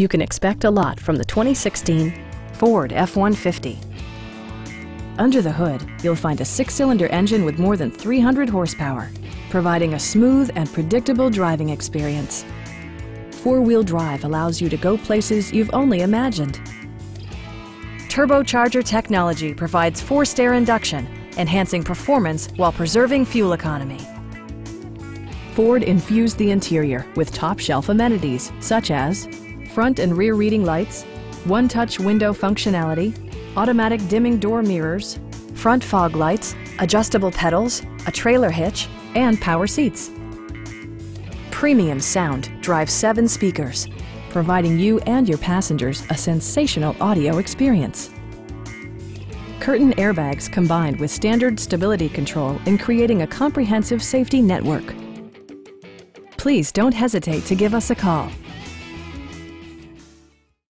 You can expect a lot from the 2016 Ford F-150. Under the hood, you'll find a 6-cylinder engine with more than 300 horsepower, providing a smooth and predictable driving experience. Four-wheel drive allows you to go places you've only imagined. Turbocharger technology provides forced air induction, enhancing performance while preserving fuel economy. Ford infused the interior with top-shelf amenities such as front and rear reading lights, one-touch window functionality, automatic dimming door mirrors, front fog lights, adjustable pedals, a trailer hitch, and power seats. Premium sound drives 7 speakers, providing you and your passengers a sensational audio experience. Curtain airbags combined with standard stability control in creating a comprehensive safety network. Please don't hesitate to give us a call.